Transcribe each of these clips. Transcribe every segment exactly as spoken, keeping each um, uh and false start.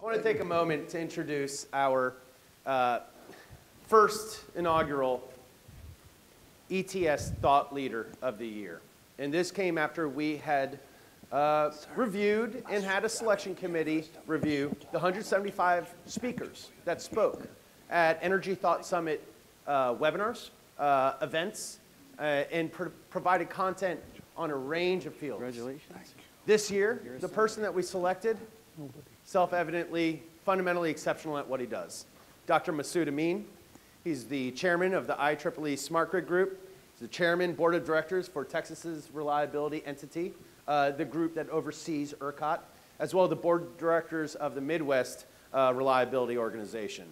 I want to take a moment to introduce our uh, first inaugural E T S Thought Leader of the Year. And this came after we had uh, reviewed and had a selection committee review the one hundred seventy-five speakers that spoke at Energy Thought Summit uh, webinars, uh, events, uh, and pro provided content on a range of fields. Congratulations. This year, the person that we selected, self-evidently, fundamentally exceptional at what he does. Doctor Massoud Amin, he's the chairman of the I triple E Smart Grid Group. He's the chairman, board of directors for Texas's Reliability Entity, uh, the group that oversees ERCOT, as well as the board of directors of the Midwest uh, Reliability Organization.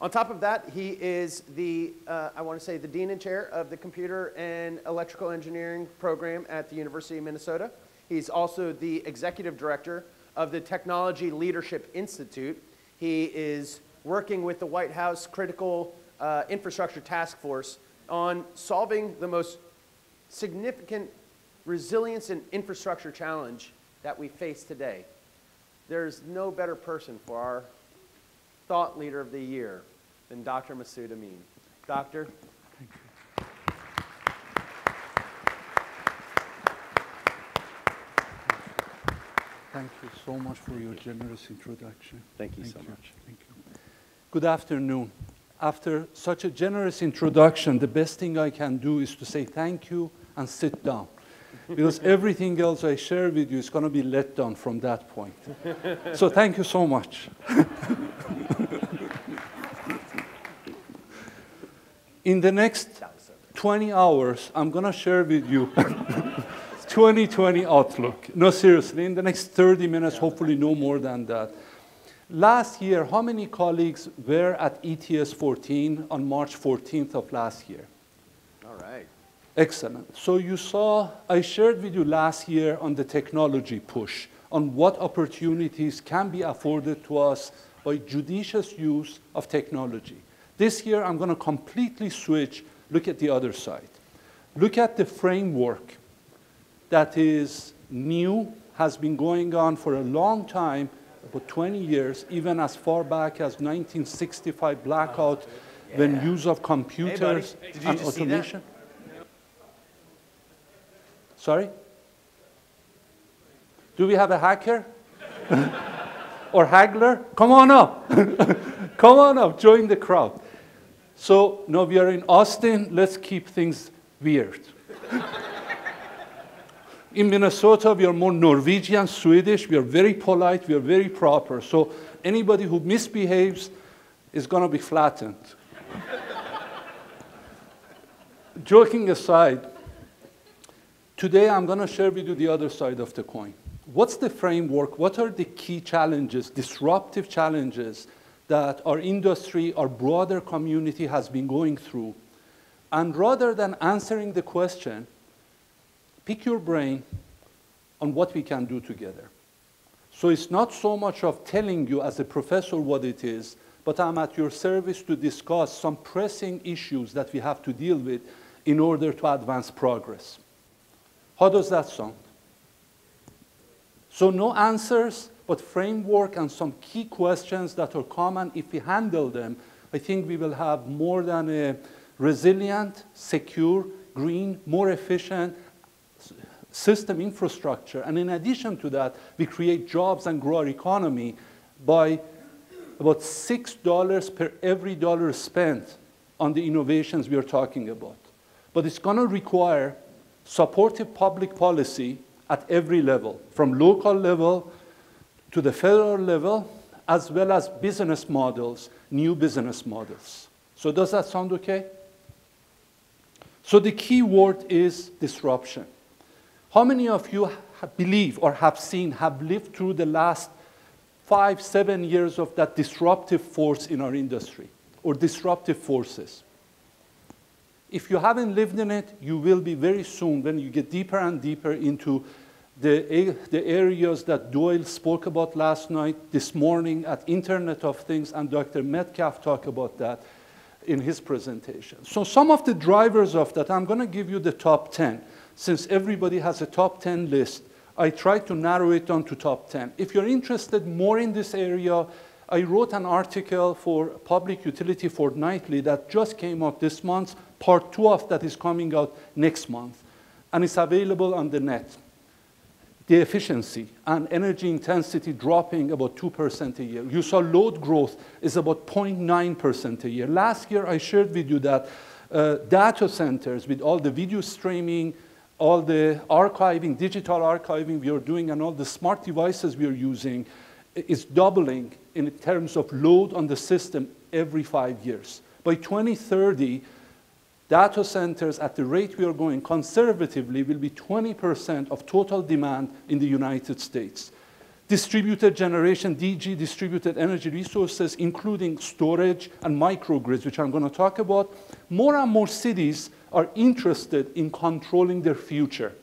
On top of that, he is the, uh, I want to say, the dean and chair of the Computer and Electrical Engineering program at the University of Minnesota. He's also the executive director of the Technology Leadership Institute. He is working with the White House Critical uh, Infrastructure Task Force on solving the most significant resilience and infrastructure challenge that we face today. There's no better person for our Thought Leader of the Year than Doctor Massoud Amin. Doctor? Thank you. Thank you so much for your generous introduction. Thank you so much. Thank you. Good afternoon. After such a generous introduction, the best thing I can do is to say thank you and sit down. Because everything else I share with you is going to be let down from that point. So thank you so much. In the next twenty hours, I'm going to share with you twenty twenty outlook. No, seriously, in the next thirty minutes, hopefully no more than that. Last year, how many colleagues were at E T S fourteen on March fourteenth of last year? All right. Excellent. So you saw, I shared with you last year on the technology push, on what opportunities can be afforded to us by judicious use of technology. This year, I'm going to completely switch, look at the other side. Look at the framework that is new, has been going on for a long time, about twenty years, even as far back as nineteen sixty-five blackout, yeah. When use of computers hey, and automation. Sorry? Do we have a hacker? Or haggler? Come on up. Come on up, join the crowd. So, now we are in Austin, let's keep things weird. In Minnesota, we are more Norwegian, Swedish, we are very polite, we are very proper. So, anybody who misbehaves is going to be flattened. Joking aside, today I'm going to share with you the other side of the coin. What's the framework? What are the key challenges, disruptive challenges that our industry, our broader community has been going through? And rather than answering the question, pick your brain on what we can do together. So it's not so much of telling you as a professor what it is, but I'm at your service to discuss some pressing issues that we have to deal with in order to advance progress. How does that sound? So no answers, but framework and some key questions that are common. If we handle them, I think we will have more than a resilient, secure, green, more efficient system infrastructure. And in addition to that, we create jobs and grow our economy by about six dollars per every dollar spent on the innovations we are talking about. But it's going to require supportive public policy at every level, from local level to the federal level, as well as business models, new business models. So does that sound okay? So the key word is disruption. How many of you believe or have seen, have lived through the last five, seven years of that disruptive force in our industry, or disruptive forces? If you haven't lived in it, you will be very soon when you get deeper and deeper into the, the areas that Doyle spoke about last night, this morning at Internet of Things, and Doctor Metcalf talked about that in his presentation. So some of the drivers of that, I'm going to give you the top ten, since everybody has a top ten list I tried to narrow it down to top ten. If you're interested more in this area, I wrote an article for Public Utility Fortnightly that just came out this month. Part two of that is coming out next month. And it's available on the net. The efficiency and energy intensity dropping about two percent a year. You saw load growth is about zero point nine percent a year. Last year, I shared with you that uh, data centers with all the video streaming, all the archiving, digital archiving we are doing, and all the smart devices we are using is doubling in terms of load on the system every five years. By twenty thirty, data centers at the rate we are going conservatively will be twenty percent of total demand in the United States. Distributed generation, D G, distributed energy resources, including storage and microgrids, which I'm going to talk about. More and more cities are interested in controlling their future.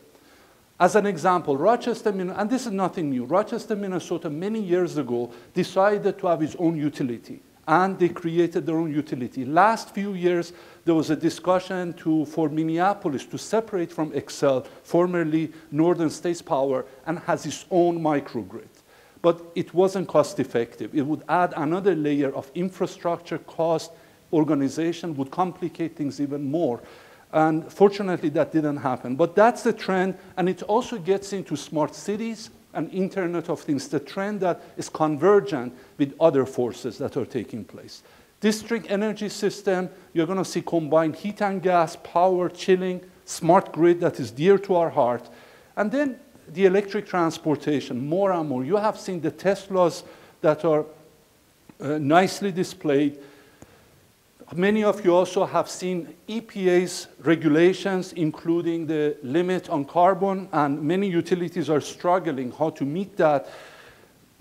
As an example, Rochester, and this is nothing new, Rochester, Minnesota, many years ago decided to have its own utility. And they created their own utility. Last few years, there was a discussion to, for Minneapolis to separate from Xcel, formerly Northern States Power, and has its own microgrid. But it wasn't cost effective. It would add another layer of infrastructure, cost, organization, would complicate things even more. And fortunately, that didn't happen. But that's the trend, and it also gets into smart cities and Internet of Things, the trend that is convergent with other forces that are taking place. District energy system, you're going to see combined heat and gas, power, chilling, smart grid that is dear to our heart. And then the electric transportation, more and more. You have seen the Teslas that are uh, nicely displayed. Many of you also have seen E P A's regulations, including the limit on carbon, and many utilities are struggling how to meet that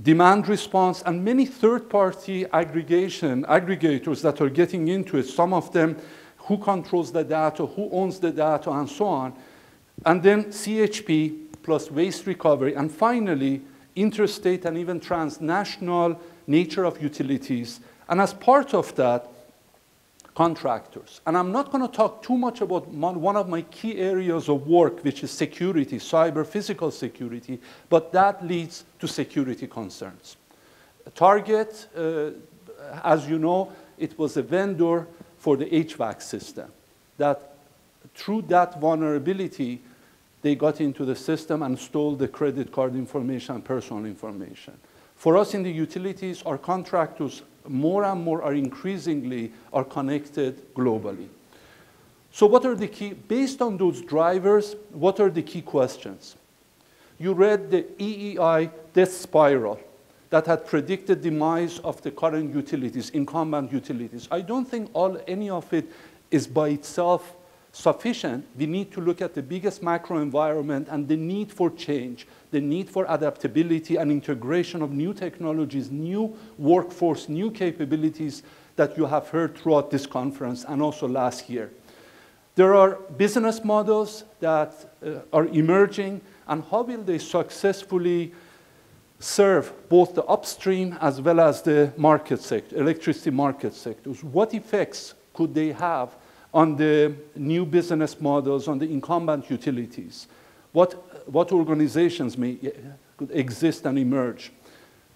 demand response, and many third-party aggregation aggregators that are getting into it, some of them who controls the data, who owns the data, and so on. And then C H P plus waste recovery, and finally, interstate and even transnational nature of utilities. And as part of that, contractors. And I'm not going to talk too much about one of my key areas of work, which is security, cyber physical security, but that leads to security concerns. Target, uh, as you know, it was a vendor for the H V A C system. That through that vulnerability, they got into the system and stole the credit card information and personal information. For us in the utilities, our contractors more and more are increasingly are connected globally. So what are the key, based on those drivers, what are the key questions? You read the E E I death spiral that had predicted the demise of the current utilities, incumbent utilities. I don't think all, any of it is by itself sufficient. We need to look at the biggest macro environment and the need for change, the need for adaptability and integration of new technologies, new workforce, new capabilities that you have heard throughout this conference and also last year. There are business models that uh, are emerging, and how will they successfully serve both the upstream as well as the market sector, electricity market sectors? What effects could they have on the new business models, on the incumbent utilities? What, what organizations may, could exist and emerge?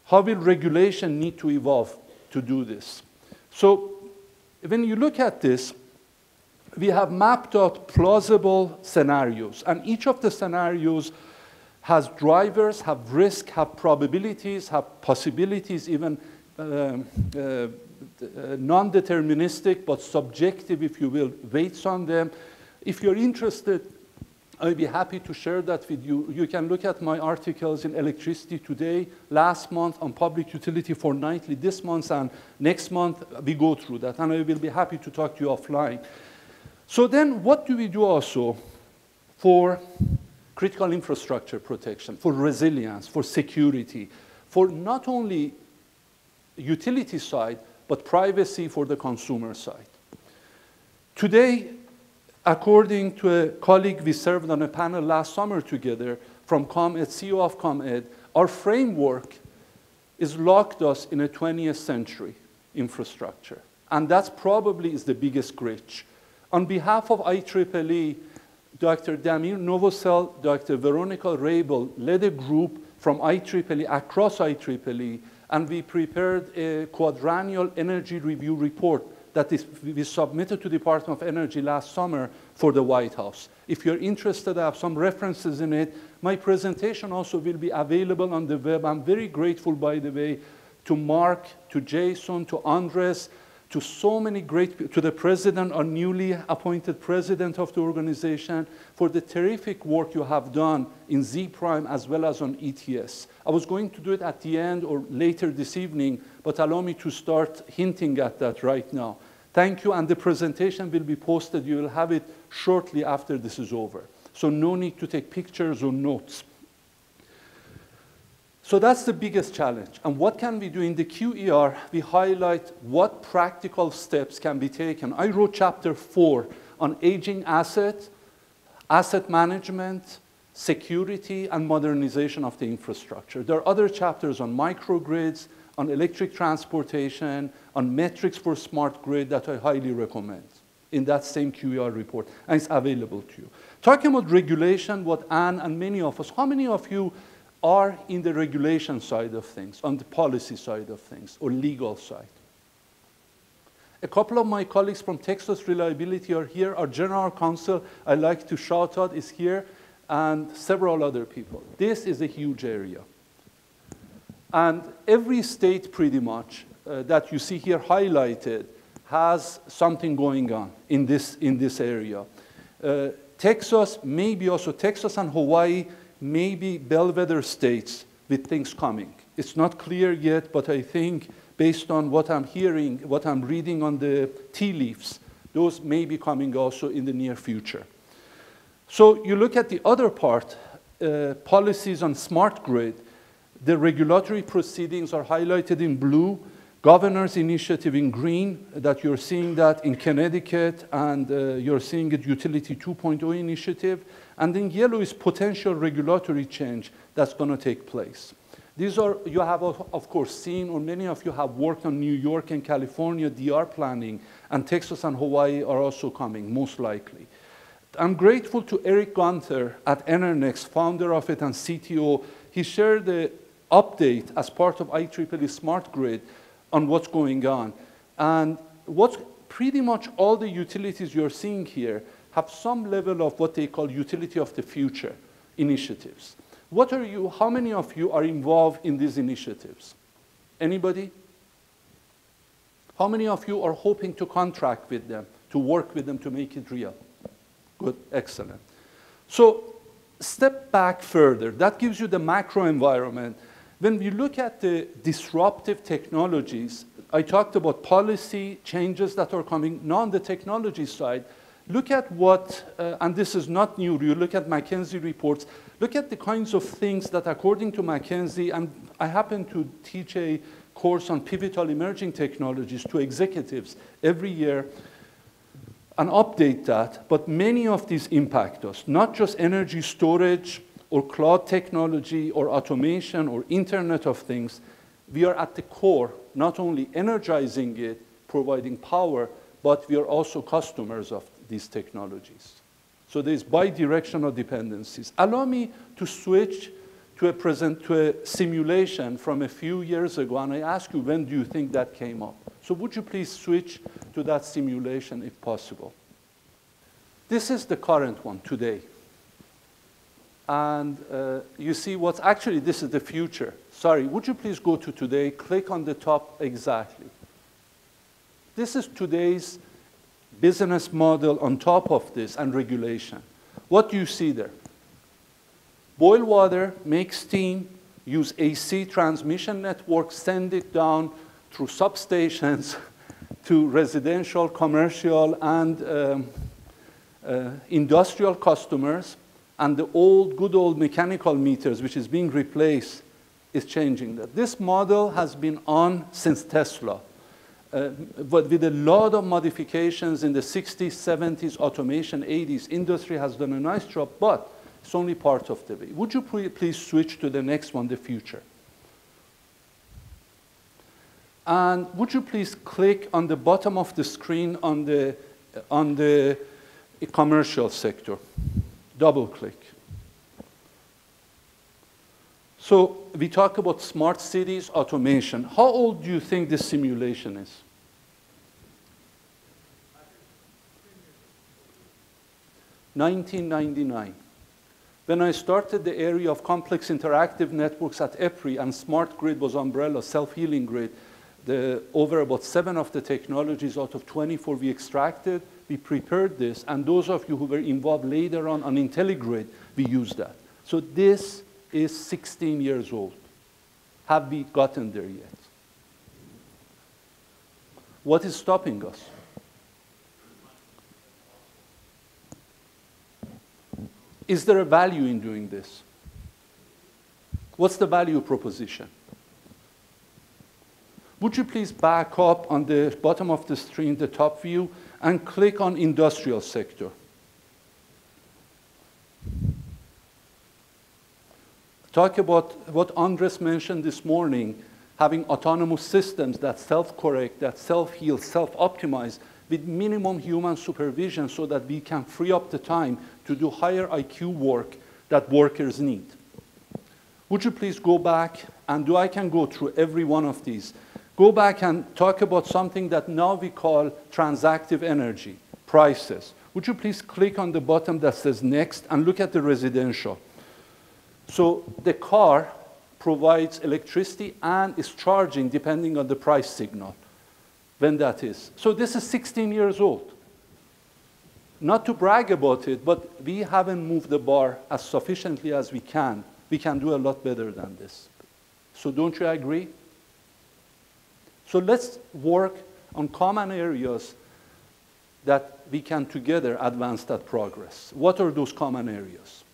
How will regulation need to evolve to do this? So when you look at this, we have mapped out plausible scenarios. And each of the scenarios has drivers, have risk, have probabilities, have possibilities, even um, uh, Uh, non-deterministic, but subjective, if you will, weights on them. If you're interested, I'd be happy to share that with you. You can look at my articles in Electricity Today, last month on Public Utility Fortnightly, this month, and next month we go through that, and I will be happy to talk to you offline. So then what do we do also for critical infrastructure protection, for resilience, for security, for not only utility side, but privacy for the consumer side? Today, according to a colleague we served on a panel last summer together from ComEd, C E O of ComEd, our framework is locked us in a twentieth century infrastructure. And that's probably is the biggest glitch. On behalf of I triple E, Doctor Damir Novosel, Doctor Veronica Rabel led a group from I triple E, across I triple E, and we prepared a quadrennial energy review report that is, we submitted to the Department of Energy last summer for the White House. If you're interested, I have some references in it. My presentation also will be available on the web. I'm very grateful, by the way, to Mark, to Jason, to Andres, to so many great, to the president, our newly appointed president of the organization, for the terrific work you have done in Zpryme as well as on E T S. I was going to do it at the end or later this evening, but allow me to start hinting at that right now. Thank you, and the presentation will be posted. You will have it shortly after this is over. So no need to take pictures or notes. So that's the biggest challenge. And what can we do in the Q E R? We highlight what practical steps can be taken. I wrote chapter four on aging asset, asset management, security, and modernization of the infrastructure. There are other chapters on microgrids, on electric transportation, on metrics for smart grid that I highly recommend in that same Q E R report, and it's available to you. Talking about regulation, what Anne and many of us, how many of you are in the regulation side of things, on the policy side of things, or legal side? A couple of my colleagues from Texas Reliability are here. Our general counsel, I like to shout out, is here, and several other people. This is a huge area. And every state, pretty much, uh, that you see here highlighted has something going on in this, in this area. Uh, Texas, maybe also Texas and Hawaii, maybe bellwether states with things coming. It's not clear yet, but I think based on what I'm hearing, what I'm reading on the tea leaves, those may be coming also in the near future. So you look at the other part, uh, policies on smart grid. The regulatory proceedings are highlighted in blue, governor's initiative in green, that you're seeing that in Connecticut, and uh, you're seeing it Utility two point oh initiative. And in yellow is potential regulatory change that's going to take place. These are, you have of course seen, or many of you have worked on New York and California D R planning, and Texas and Hawaii are also coming, most likely. I'm grateful to Eric Gunther at Enernex, founder of it and C T O. He shared the update as part of I triple E Smart Grid on what's going on. And what's pretty much all the utilities you're seeing here have some level of what they call utility of the future initiatives. What are you, how many of you are involved in these initiatives? Anybody? How many of you are hoping to contract with them, to work with them to make it real? Good, excellent. So step back further. That gives you the macro environment. When we look at the disruptive technologies, I talked about policy changes that are coming, not on the technology side. Look at what, uh, and this is not new, you look at McKinsey reports, look at the kinds of things that according to McKinsey, and I happen to teach a course on pivotal emerging technologies to executives every year and update that, but many of these impact us, not just energy storage or cloud technology or automation or Internet of Things. We are at the core, not only energizing it, providing power, but we are also customers of these technologies. So there's bidirectional dependencies. Allow me to switch to a, present, to a simulation from a few years ago, and I ask you, when do you think that came up? So would you please switch to that simulation if possible? This is the current one today. And uh, you see what's actually, this is the future. Sorry, would you please go to today, click on the top exactly. This is today's business model on top of this and regulation. What do you see there? Boil water, make steam, use A C transmission network, send it down through substations to residential, commercial, and um, uh, industrial customers. And the old, good old mechanical meters, which is being replaced, is changing that. This model has been on since Tesla. Uh, but with a lot of modifications in the sixties, seventies, automation, eighties, industry has done a nice job, but it's only part of the way. Would you please switch to the next one, the future? And would you please click on the bottom of the screen on the, on the commercial sector? double click. So we talk about smart cities, automation. How old do you think this simulation is? nineteen ninety-nine. When I started the area of complex interactive networks at E P R I, and smart grid was umbrella, self-healing grid, the, over about seven of the technologies out of twenty-four we extracted, we prepared this, and those of you who were involved later on on IntelliGrid, we used that. So this is sixteen years old. Have we gotten there yet? What is stopping us? Is there a value in doing this? What's the value proposition? Would you please back up on the bottom of the screen, the top view, and click on industrial sector. Talk about what Andres mentioned this morning, having autonomous systems that self-correct, that self-heal, self-optimize, with minimum human supervision so that we can free up the time to do higher I Q work that workers need. Would you please go back, and do I can go through every one of these. Go back and talk about something that now we call transactive energy, prices. Would you please click on the bottom that says next and look at the residential. So the car provides electricity and is charging depending on the price signal, when that is. So this is sixteen years old. Not to brag about it, but we haven't moved the bar as sufficiently as we can. We can do a lot better than this. So don't you agree? So let's work on common areas that we can together advance that progress. What are those common areas?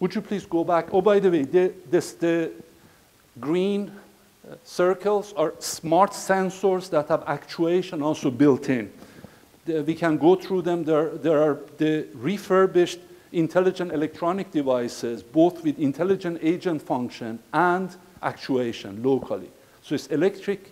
Would you please go back? Oh, by the way, the, this, the green circles are smart sensors that have actuation also built in. The, we can go through them. There, there are the refurbished intelligent electronic devices, both with intelligent agent function and actuation locally. So it's electric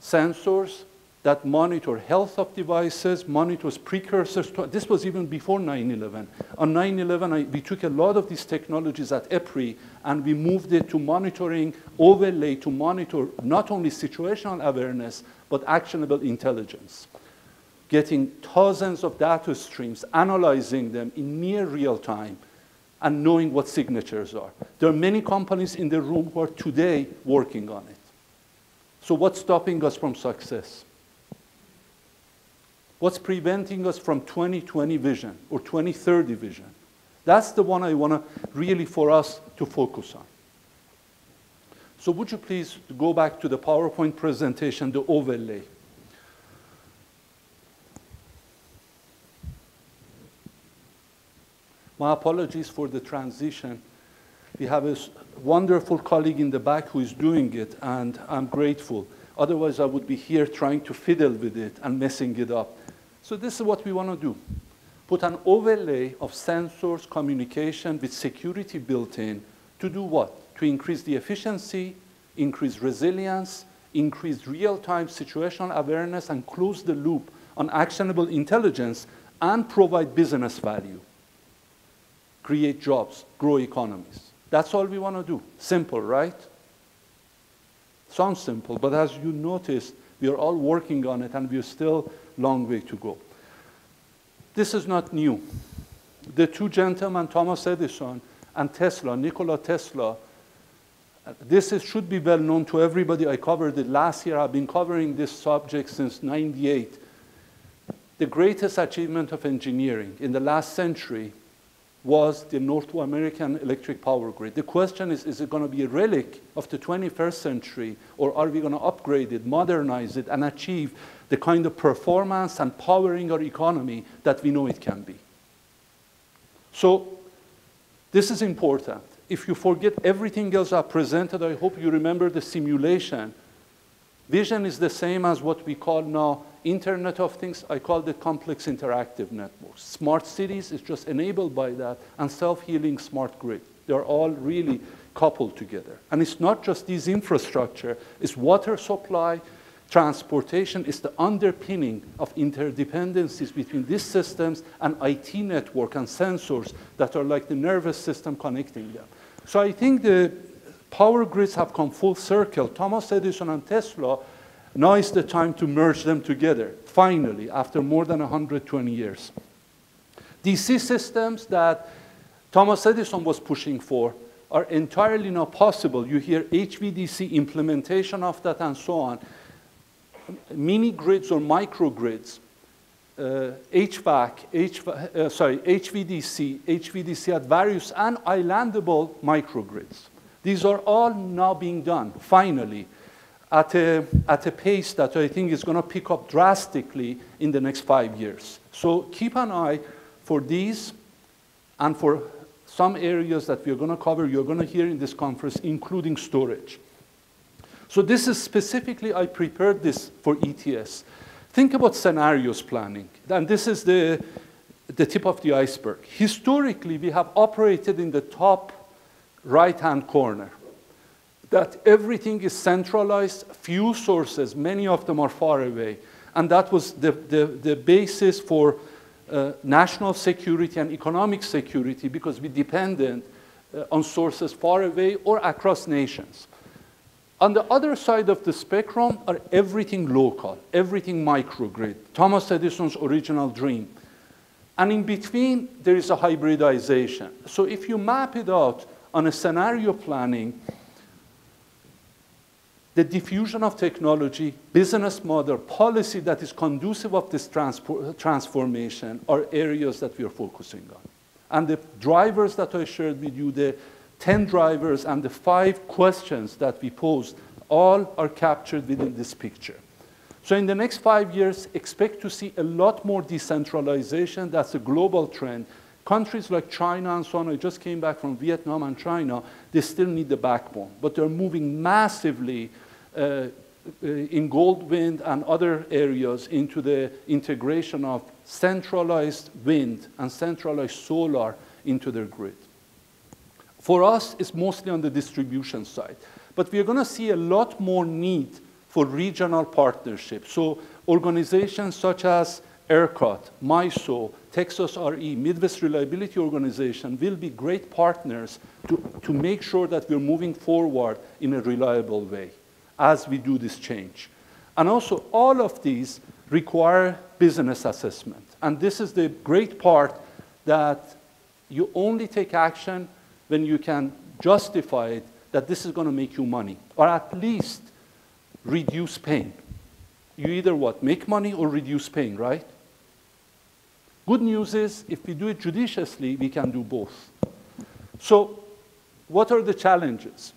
sensors that monitor health of devices, monitors precursors. To, this was even before nine eleven. On nine eleven, we took a lot of these technologies at E P R I, and we moved it to monitoring overlay to monitor not only situational awareness, but actionable intelligence. Getting thousands of data streams, analyzing them in near real time, and knowing what signatures are. There are many companies in the room who are today working on it. So what's stopping us from success? What's preventing us from twenty twenty vision or twenty thirty vision? That's the one I want to really for us to focus on. So would you please go back to the PowerPoint presentation, the overlay. My apologies for the transition. We have a wonderful colleague in the back who is doing it, and I'm grateful. Otherwise, I would be here trying to fiddle with it and messing it up. So this is what we want to do. Put an overlay of sensors, communication with security built in to do what? To increase the efficiency, increase resilience, increase real-time situational awareness, and close the loop on actionable intelligence and provide business value. Create jobs, grow economies. That's all we want to do. Simple, right? Sounds simple, but as you noticed, we are all working on it, and we are still a long way to go. This is not new. The two gentlemen, Thomas Edison and Tesla, Nikola Tesla, this is, should be well known to everybody. I covered it last year. I've been covering this subject since ninety-eight. The greatest achievement of engineering in the last century was the North American electric power grid. The question is, is it going to be a relic of the twenty-first century, or are we going to upgrade it, modernize it, and achieve the kind of performance and powering our economy that we know it can be? So this is important. If you forget everything else I presented, I hope you remember the simulation. Vision is the same as what we call now Internet of Things. I call it complex interactive networks. Smart cities is just enabled by that, and self-healing smart grid. They're all really coupled together. And it's not just these infrastructure. It's water supply, transportation is the underpinning of interdependencies between these systems and I T network and sensors that are like the nervous system connecting them. So I think the power grids have come full circle. Thomas Edison and Tesla, now is the time to merge them together, finally, after more than one hundred twenty years. D C systems that Thomas Edison was pushing for are entirely not possible. You hear H V D C implementation of that and so on. Mini grids or microgrids, uh, H V A C, H V A C uh, sorry, H V D C, H V D C at various, and islandable microgrids. These are all now being done, finally, at a, at a pace that I think is going to pick up drastically in the next five years. So keep an eye for these and for some areas that we're going to cover, you're going to hear in this conference, including storage. So this is specifically, I prepared this for E T S. Think about scenarios planning. And this is the, the tip of the iceberg. Historically, we have operated in the top right-hand corner, that everything is centralized, few sources, many of them are far away. And that was the, the, the basis for uh, national security and economic security, because we depended uh, on sources far away or across nations. On the other side of the spectrum are everything local, everything microgrid, Thomas Edison's original dream. And in between, there is a hybridization. So if you map it out on a scenario planning, the diffusion of technology, business model, policy that is conducive of this transformation are areas that we are focusing on. And the drivers that I shared with you, the ten drivers and the five questions that we posed, all are captured within this picture. So in the next five years, expect to see a lot more decentralization. That's a global trend. Countries like China and so on, I just came back from Vietnam and China, they still need the backbone, but they're moving massively uh, in gold wind and other areas into the integration of centralized wind and centralized solar into their grid. For us, it's mostly on the distribution side. But we're going to see a lot more need for regional partnerships. So organizations such as ERCOT, MISO, Texas R E, Midwest Reliability Organization will be great partners to, to make sure that we're moving forward in a reliable way as we do this change. And also, all of these require business assessment. And this is the great part, that you only take action when you can justify it, that this is going to make you money, or at least reduce pain. You either what, make money or reduce pain, right? Good news is, if we do it judiciously, we can do both. So what are the challenges?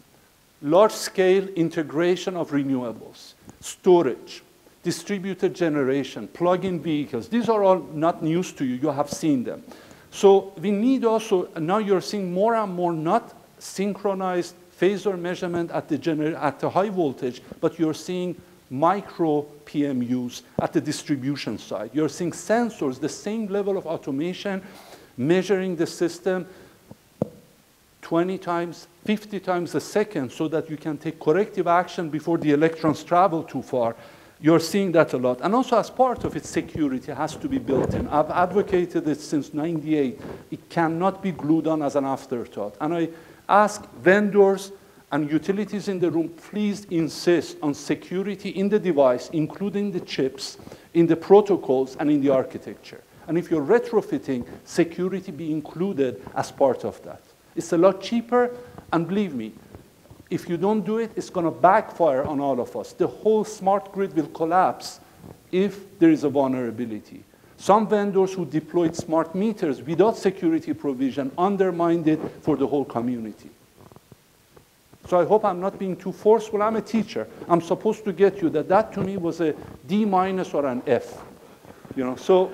Large-scale integration of renewables, storage, distributed generation, plug-in vehicles. These are all not news to you. You have seen them. So we need also, now you're seeing more and more not synchronized phasor measurement at the, gener at the high voltage, but you're seeing micro P M Us at the distribution side. You're seeing sensors, the same level of automation, measuring the system twenty times, fifty times a second so that you can take corrective action before the electrons travel too far. You're seeing that a lot. And also, as part of it, security has to be built in. I've advocated it since ninety-eight. It cannot be glued on as an afterthought. And I ask vendors and utilities in the room, please insist on security in the device, including the chips, in the protocols, and in the architecture. And if you're retrofitting, security be included as part of that. It's a lot cheaper, and believe me, if you don't do it, it's going to backfire on all of us. The whole smart grid will collapse if there is a vulnerability. Some vendors who deployed smart meters without security provision undermined it for the whole community. So I hope I'm not being too forceful. I'm a teacher. I'm supposed to get you that that to me was a D minus or an F. You know, so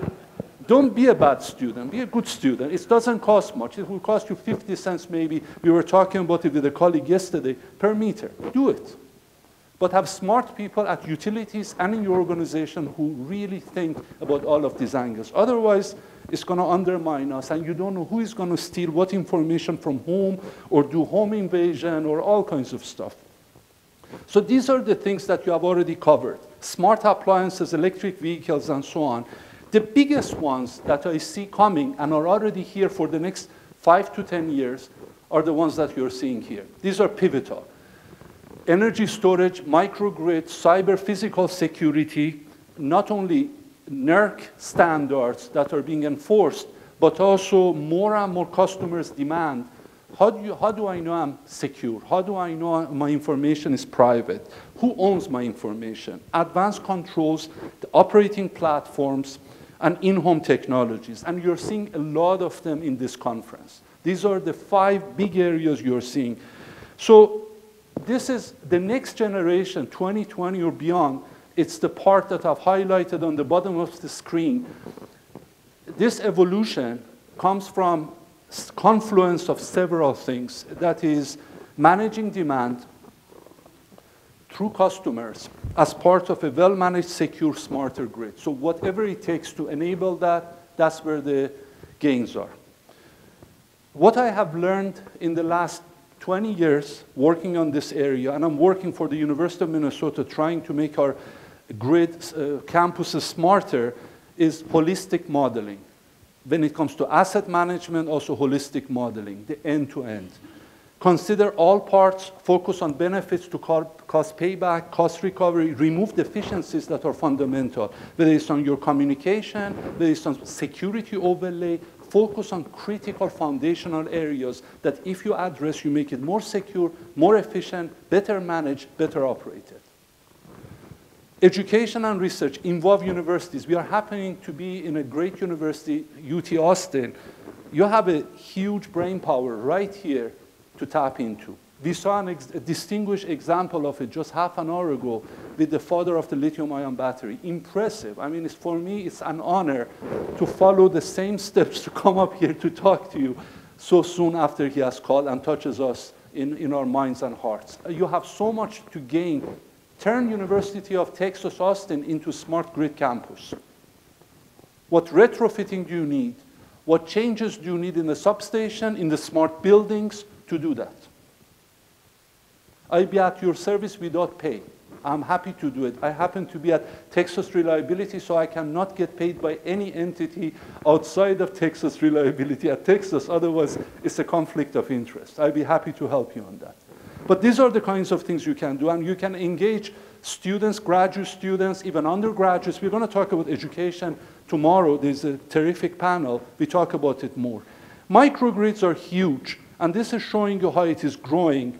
don't be a bad student. Be a good student. It doesn't cost much. It will cost you fifty cents maybe. We were talking about it with a colleague yesterday, per meter. Do it. But have smart people at utilities and in your organization who really think about all of these angles. Otherwise, it's going to undermine us, and you don't know who is going to steal what information from whom or do home invasion or all kinds of stuff. So these are the things that you have already covered. smart appliances, electric vehicles, and so on. The biggest ones that I see coming and are already here for the next five to ten years are the ones that you're seeing here. These are pivotal. Energy storage, microgrid, cyber physical security, not only NERC standards that are being enforced, but also more and more customers demand, how do, you, how do I know I'm secure? How do I know my information is private? Who owns my information? Advanced controls, the operating platforms, and in-home technologies. And you're seeing a lot of them in this conference. These are the five big areas you're seeing. So this is the next generation, twenty twenty or beyond. It's the part that I've highlighted on the bottom of the screen. This evolution comes from confluence of several things. That is managing demand through customers as part of a well-managed, secure, smarter grid. So whatever it takes to enable that, that's where the gains are. What I have learned in the last twenty years working on this area, and I'm working for the University of Minnesota trying to make our grid uh, campuses smarter, is holistic modeling. When it comes to asset management, also holistic modeling, the end-to-end. Consider all parts, focus on benefits to cost payback, cost recovery, remove deficiencies that are fundamental, whether it's on your communication, whether it's on security overlay. Focus on critical foundational areas that if you address, you make it more secure, more efficient, better managed, better operated. Education and research involve universities. We are happening to be in a great university, U T Austin. You have a huge brain power right here to tap into. We saw an ex- a distinguished example of it just half an hour ago with the father of the lithium-ion battery. Impressive. I mean, it's, for me, it's an honor to follow the same steps to come up here to talk to you so soon after he has called and touches us in, in our minds and hearts. You have so much to gain. Turn University of Texas Austin into smart grid campus. What retrofitting do you need? What changes do you need in the substation, in the smart buildings to do that? I'll be at your service without pay. I'm happy to do it. I happen to be at Texas Reliability, so I cannot get paid by any entity outside of Texas Reliability at Texas. Otherwise, it's a conflict of interest. I'll be happy to help you on that. But these are the kinds of things you can do, and you can engage students, graduate students, even undergraduates. We're going to talk about education tomorrow. There's a terrific panel. We talk about it more. Microgrids are huge, and this is showing you how it is growing.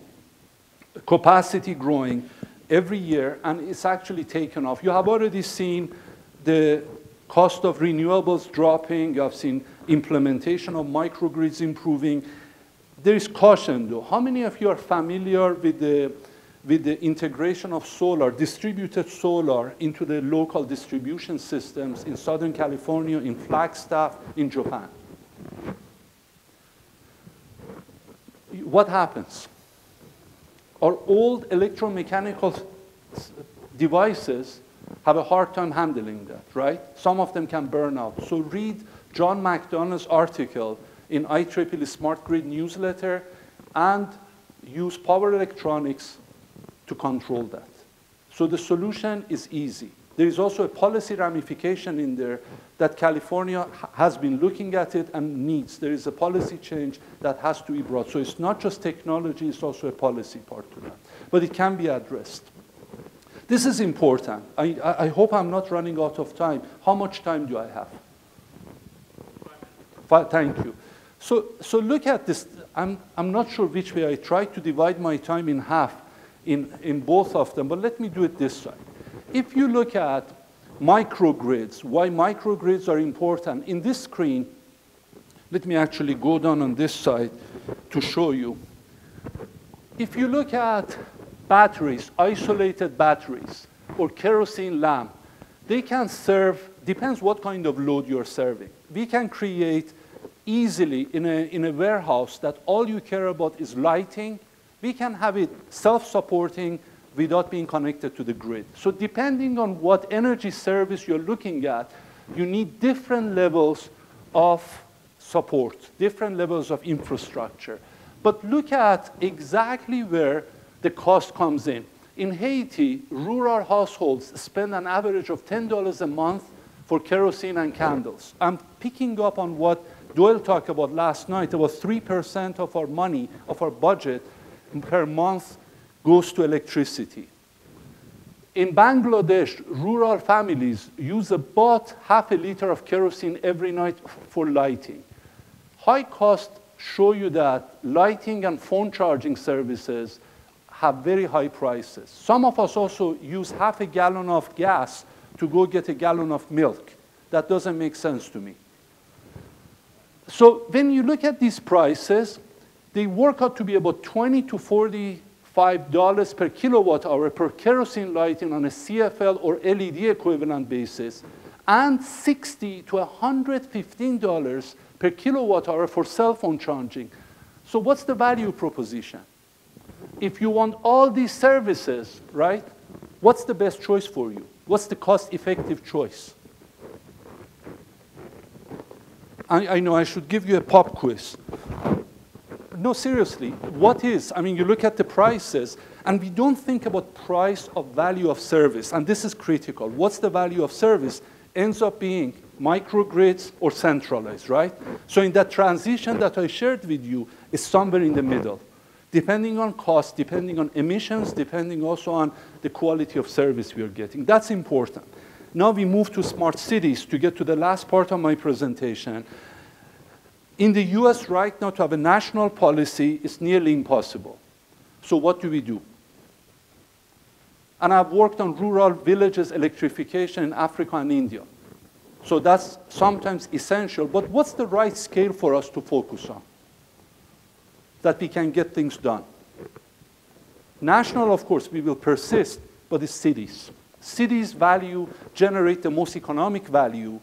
Capacity growing every year, and it's actually taken off. You have already seen the cost of renewables dropping. You have seen implementation of microgrids improving. There is caution, though. How many of you are familiar with the, with the integration of solar, distributed solar, into the local distribution systems in Southern California, in Flagstaff, in Japan? What happens? Our old electromechanical devices have a hard time handling that, right? Some of them can burn out. So read John McDonough's article in I triple E Smart Grid newsletter and use power electronics to control that. So the solution is easy. There is also a policy ramification in there that California has been looking at it and needs. There is a policy change that has to be brought. So it's not just technology, it's also a policy part to that. But it can be addressed. This is important. I, I hope I'm not running out of time. How much time do I have? Five. Thank you. So, so look at this. I'm, I'm not sure which way. I tried to divide my time in half in, in both of them, but let me do it this side. If you look at microgrids, why microgrids are important. In this screen, let me actually go down on this side to show you. If you look at batteries, isolated batteries, or kerosene lamp, they can serve, depends what kind of load you're serving. We can create easily in a, in a warehouse that all you care about is lighting. We can have it self-supporting without being connected to the grid. So depending on what energy service you're looking at, you need different levels of support, different levels of infrastructure. But look at exactly where the cost comes in. In Haiti, rural households spend an average of ten dollars a month for kerosene and candles. I'm picking up on what Doyle talked about last night. It was three percent of our money, of our budget per month goes to electricity. In Bangladesh, rural families use about half a liter of kerosene every night for lighting. High costs show you that lighting and phone charging services have very high prices. Some of us also use half a gallon of gas to go get a gallon of milk. That doesn't make sense to me. So when you look at these prices, they work out to be about twenty to forty-five dollars per kilowatt hour per kerosene lighting on a C F L or L E D equivalent basis, and sixty to one hundred fifteen dollars per kilowatt hour for cell phone charging. So what's the value proposition? If you want all these services, right, what's the best choice for you? What's the cost-effective choice? I, I know I should give you a pop quiz. No, seriously, what is? I mean, you look at the prices, and we don't think about price of value of service, and this is critical. What's the value of service? Ends up being microgrids or centralized, right? So in that transition that I shared with you, is somewhere in the middle, depending on cost, depending on emissions, depending also on the quality of service we are getting. That's important. Now we move to smart cities to get to the last part of my presentation. In the U S right now, to have a national policy is nearly impossible. So what do we do? And I've worked on rural villages electrification in Africa and India. So that's sometimes essential, but what's the right scale for us to focus on that we can get things done? National, of course, we will persist, but it's cities. Cities value, generate the most economic value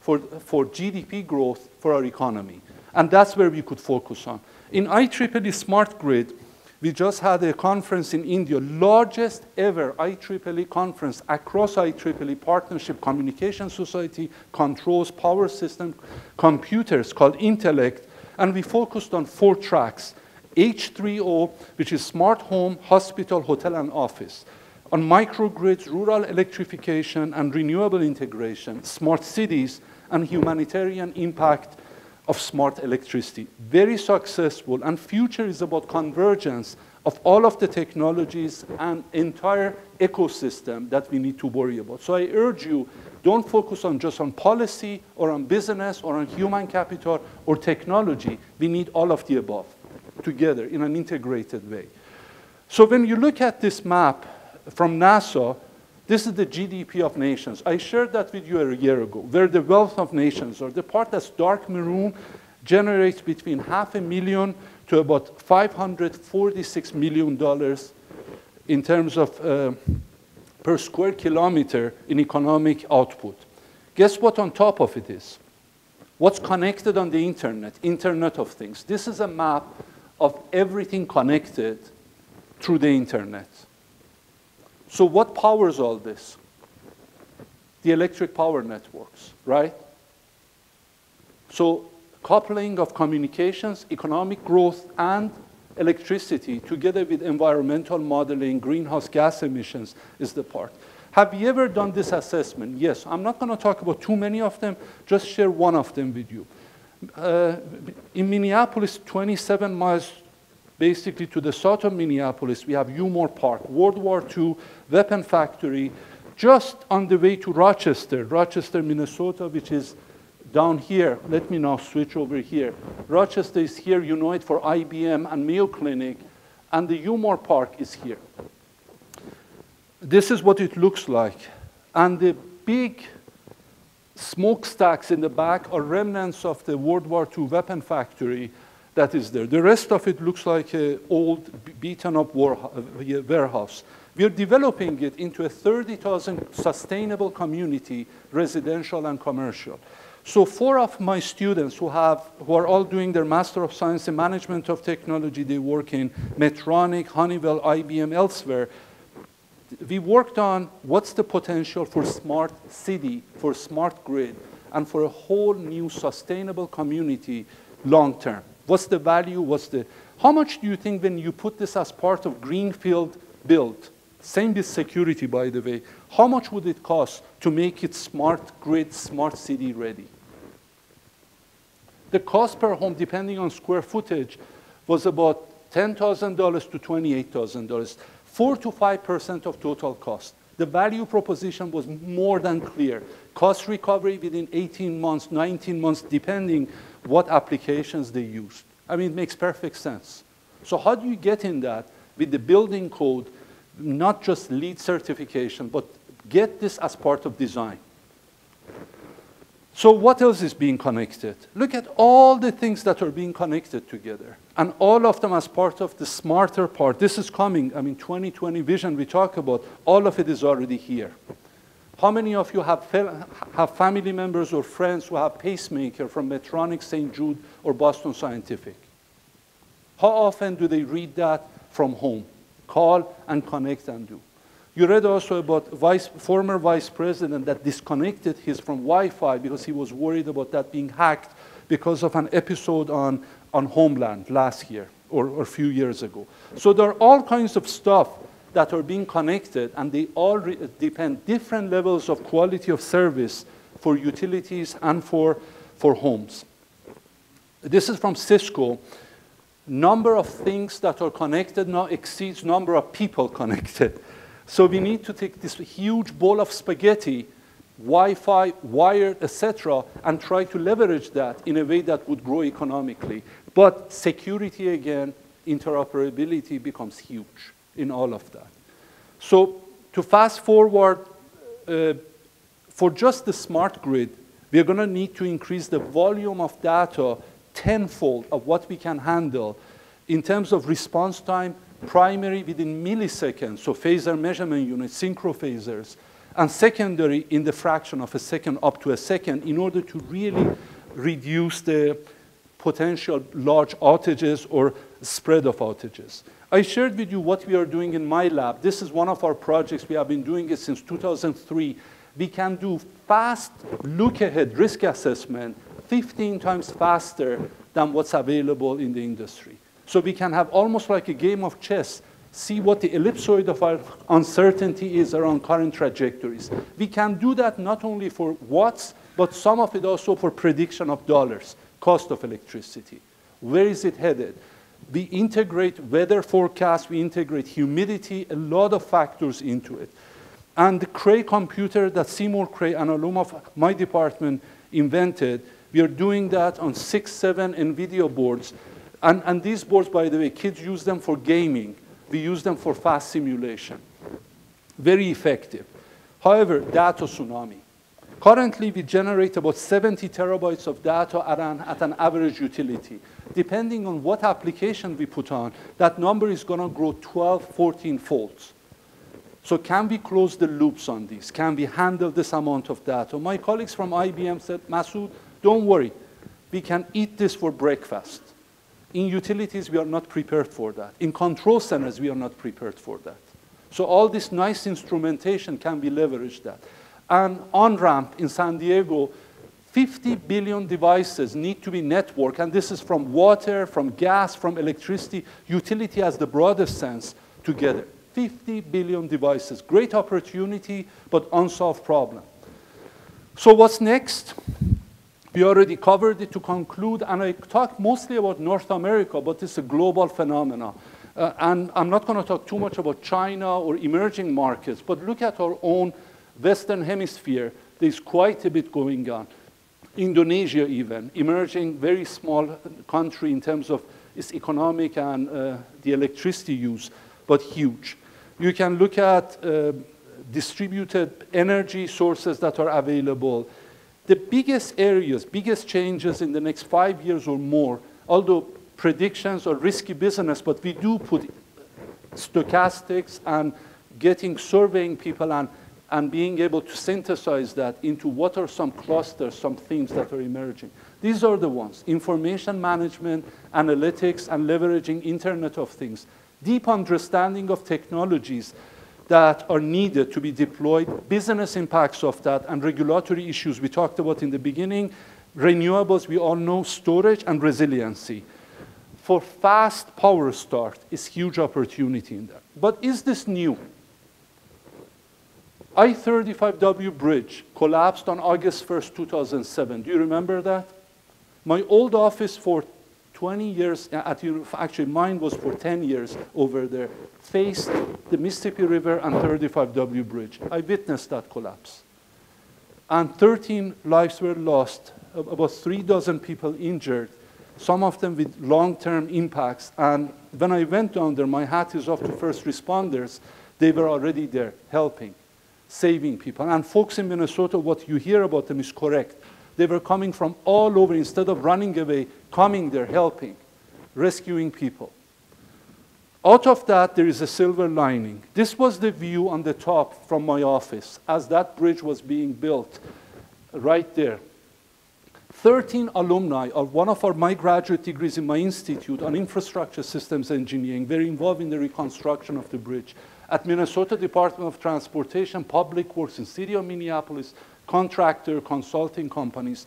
for, for G D P growth for our economy. And that's where we could focus on. In I triple E Smart Grid, we just had a conference in India, largest ever I triple E conference across I triple E partnership, communication society, controls, power system, computers called Intellect. And we focused on four tracks, H three O, which is smart home, hospital, hotel, and office, on microgrids, rural electrification, and renewable integration, smart cities, and humanitarian impact of smart electricity. Very successful, and future is about convergence of all of the technologies and entire ecosystem that we need to worry about. So I urge you, don't focus on just on policy or on business or on human capital or technology. We need all of the above together in an integrated way. So when you look at this map from NASA, this is the G D P of nations. I shared that with you a year ago, where the wealth of nations, or the part that's dark maroon, generates between half a million to about five hundred forty-six million dollars in terms of uh, per square kilometer in economic output. Guess what on top of it is? What's connected on the internet, Internet of Things. This is a map of everything connected through the internet. So what powers all this? The electric power networks, right? So coupling of communications, economic growth, and electricity, together with environmental modeling, greenhouse gas emissions is the part. Have you ever done this assessment? Yes, I'm not gonna talk about too many of them, just share one of them with you. Uh, in Minneapolis, twenty-seven miles basically to the south of Minneapolis, we have Umore Park, World War Two weapon factory, just on the way to Rochester, Rochester, Minnesota, which is down here. Let me now switch over here. Rochester is here, you know it, for I B M and Mayo Clinic, and the Umore Park is here. This is what it looks like. And the big smokestacks in the back are remnants of the World War Two weapon factory that is there. The rest of it looks like an old, beaten up warehouse. We're developing it into a thirty thousand sustainable community, residential and commercial. So four of my students who, have, who are all doing their Master of Science in Management of Technology, they work in Medtronic, Honeywell, I B M, elsewhere. We worked on what's the potential for smart city, for smart grid, and for a whole new sustainable community long term. What's the value, what's the, how much do you think when you put this as part of greenfield build, Same with security, by the way. How much would it cost to make it smart grid, smart city ready? The cost per home, depending on square footage, was about ten thousand dollars to twenty-eight thousand dollars, four to five percent of total cost. The value proposition was more than clear. Cost recovery within eighteen months, nineteen months, depending what applications they used. I mean, it makes perfect sense. So how do you get in that with the building code, not just LEED certification, but get this as part of design? So what else is being connected? Look at all the things that are being connected together, and all of them as part of the smarter part. This is coming. I mean, twenty twenty vision we talk about, all of it is already here. How many of you have, have family members or friends who have pacemaker from Medtronic, Saint Jude, or Boston Scientific? How often do they read that from home? Call and connect and do. You read also about vice, former vice president that disconnected his from Wi-Fi because he was worried about that being hacked because of an episode on, on Homeland last year or, or a few years ago. So there are all kinds of stuff that are being connected, and they all re depend different levels of quality of service for utilities and for, for homes. This is from Cisco. Number of things that are connected now exceeds number of people connected. So we need to take this huge bowl of spaghetti, Wi-Fi, wired, et cetera, and try to leverage that in a way that would grow economically. But security, again, interoperability becomes huge in all of that. So to fast forward, uh, for just the smart grid, we're going to need to increase the volume of data tenfold of what we can handle in terms of response time, primary within milliseconds, so phaser measurement units, synchrophasers, and secondary in the fraction of a second up to a second in order to really reduce the potential large outages or spread of outages. I shared with you what we are doing in my lab. This is one of our projects. We have been doing it since two thousand three. We can do fast look-ahead risk assessment fifteen times faster than what's available in the industry. So we can have almost like a game of chess, see what the ellipsoid of our uncertainty is around current trajectories. We can do that not only for watts, but some of it also for prediction of dollars, cost of electricity. Where is it headed? We integrate weather forecasts, we integrate humidity, a lot of factors into it. And the Cray computer that Seymour Cray, an alum of my department, invented, we are doing that on six, seven NVIDIA boards. And, and these boards, by the way, kids use them for gaming. We use them for fast simulation. Very effective. However, data tsunami. Currently, we generate about seventy terabytes of data at an, at an average utility. Depending on what application we put on, that number is going to grow twelve, fourteen folds. So can we close the loops on these? Can we handle this amount of data? My colleagues from I B M said, Massoud, don't worry. We can eat this for breakfast. In utilities, we are not prepared for that. In control centers, we are not prepared for that. So all this nice instrumentation can be leveraged that. And on-ramp in San Diego, fifty billion devices need to be networked, and this is from water, from gas, from electricity, utility as the broadest sense together. fifty billion devices, great opportunity, but unsolved problem. So what's next? We already covered it to conclude, and I talked mostly about North America, but it's a global phenomenon. Uh, and I'm not going to talk too much about China or emerging markets, but look at our own Western Hemisphere. There's quite a bit going on. Indonesia even, emerging very small country in terms of its economic and uh, the electricity use, but huge. You can look at uh, distributed energy sources that are available. The biggest areas, biggest changes in the next five years or more, although predictions are risky business, but we do put stochastics and getting surveying people and, and being able to synthesize that into what are some clusters, some themes that are emerging. These are the ones, information management, analytics, and leveraging Internet of Things. Deep understanding of technologies that are needed to be deployed, business impacts of that, and regulatory issues we talked about in the beginning, renewables, we all know, storage, and resiliency. For fast power start is huge opportunity in that. But is this new? I thirty-five W bridge collapsed on August first, two thousand seven. Do you remember that? My old office for twenty years, actually mine was for ten years over there, faced the Mississippi River and thirty-five W bridge. I witnessed that collapse. And thirteen lives were lost, about three dozen people injured, some of them with long-term impacts. And when I went down there, my hat is off to first responders. They were already there helping, saving people. And folks in Minnesota, what you hear about them is correct. They were coming from all over. Instead of running away, coming there, helping, rescuing people. Out of that, there is a silver lining. This was the view on the top from my office as that bridge was being built right there. thirteen alumni of one of our, my graduate degrees in my institute on infrastructure systems engineering were involved in the reconstruction of the bridge at Minnesota Department of Transportation, Public Works in the city of Minneapolis, contractor, consulting companies.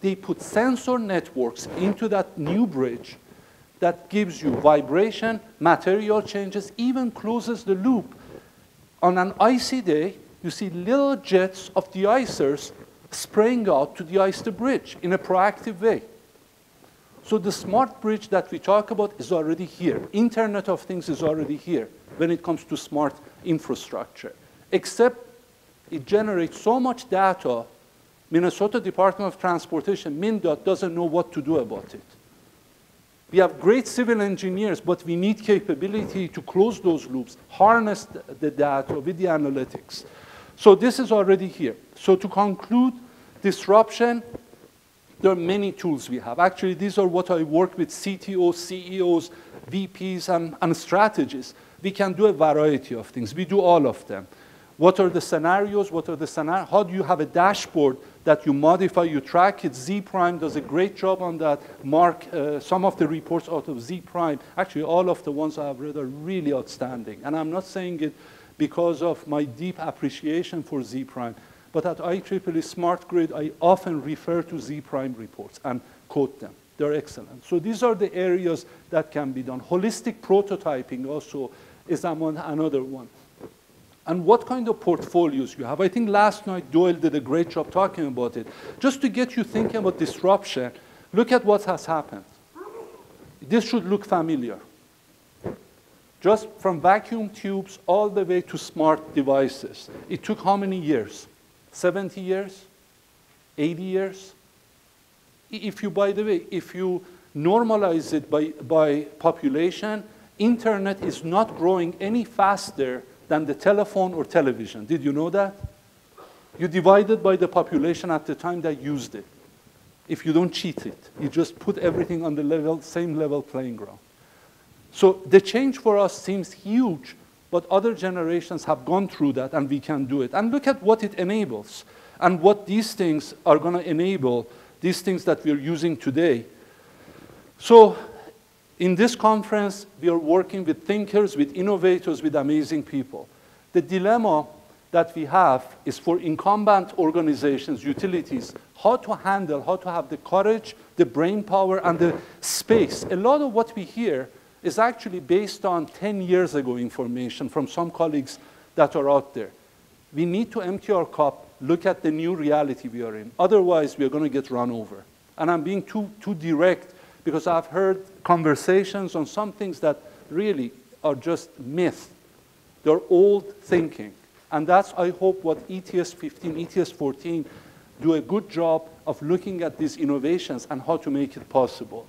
They put sensor networks into that new bridge that gives you vibration, material changes, even closes the loop. On an icy day, you see little jets of de-icers spraying out to de-ice the bridge in a proactive way. So the smart bridge that we talk about is already here. Internet of Things is already here when it comes to smart infrastructure, except it generates so much data, Minnesota Department of Transportation, MnDOT, doesn't know what to do about it. We have great civil engineers, but we need capability to close those loops, harness the data with the analytics. So this is already here. So to conclude, disruption, there are many tools we have. Actually, these are what I work with C T Os, C E Os, V Ps, and, and strategists. We can do a variety of things. We do all of them. What are the scenarios? What are the scenarios? How do you have a dashboard that you modify, you track it? Zpryme does a great job on that. Mark, uh, some of the reports out of Zpryme, actually all of the ones I have read are really outstanding. And I'm not saying it because of my deep appreciation for Zpryme, but at I triple E Smart Grid, I often refer to Zpryme reports and quote them. They're excellent. So these are the areas that can be done. Holistic prototyping also is among another one. And what kind of portfolios you have. I think last night Doyle did a great job talking about it. Just to get you thinking about disruption, look at what has happened. This should look familiar. Just from vacuum tubes all the way to smart devices. It took how many years? seventy years? eighty years? If you, by the way, if you normalize it by, by population, internet is not growing any faster than the telephone or television. Did you know that? You divide it by the population at the time that used it. If you don't cheat it, you just put everything on the level, same level playing ground. So the change for us seems huge, but other generations have gone through that and we can do it. And look at what it enables and what these things are gonna enable, these things that we're using today. So, in this conference, we are working with thinkers, with innovators, with amazing people. The dilemma that we have is for incumbent organizations, utilities, how to handle, how to have the courage, the brain power, and the space. A lot of what we hear is actually based on ten years ago information from some colleagues that are out there. We need to empty our cup, look at the new reality we are in. Otherwise, we are going to get run over. And I'm being too, too direct, because I've heard conversations on some things that really are just myth. They're old thinking. And that's, I hope, what E T S fifteen, E T S fourteen do a good job of looking at these innovations and how to make it possible.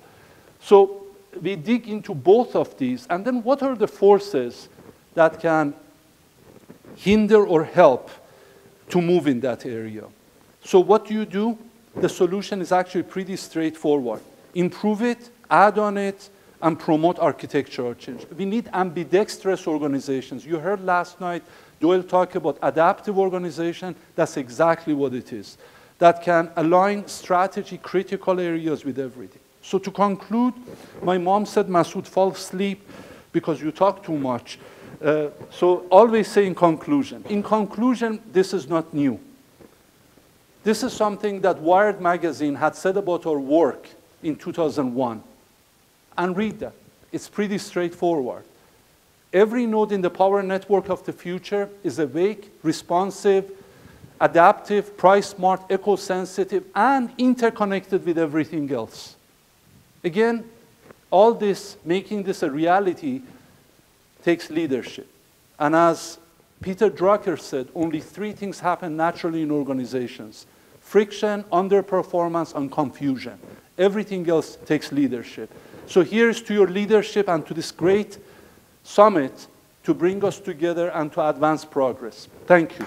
So we dig into both of these. And then what are the forces that can hinder or help to move in that area? So what do you do? The solution is actually pretty straightforward. Improve it, add on it, and promote architectural change. We need ambidextrous organizations. You heard last night Doyle talk about adaptive organization. That's exactly what it is. That can align strategy, critical areas with everything. So to conclude, my mom said, Massoud, fall asleep because you talk too much. Uh, so always say in conclusion. In conclusion, this is not new. This is something that Wired magazine had said about our work in two thousand one, and read that. It's pretty straightforward. Every node in the power network of the future is awake, responsive, adaptive, price-smart, eco-sensitive, and interconnected with everything else. Again, all this, making this a reality, takes leadership. And as Peter Drucker said, only three things happen naturally in organizations: friction, underperformance, and confusion. Everything else takes leadership. So here's to your leadership and to this great summit to bring us together and to advance progress. Thank you.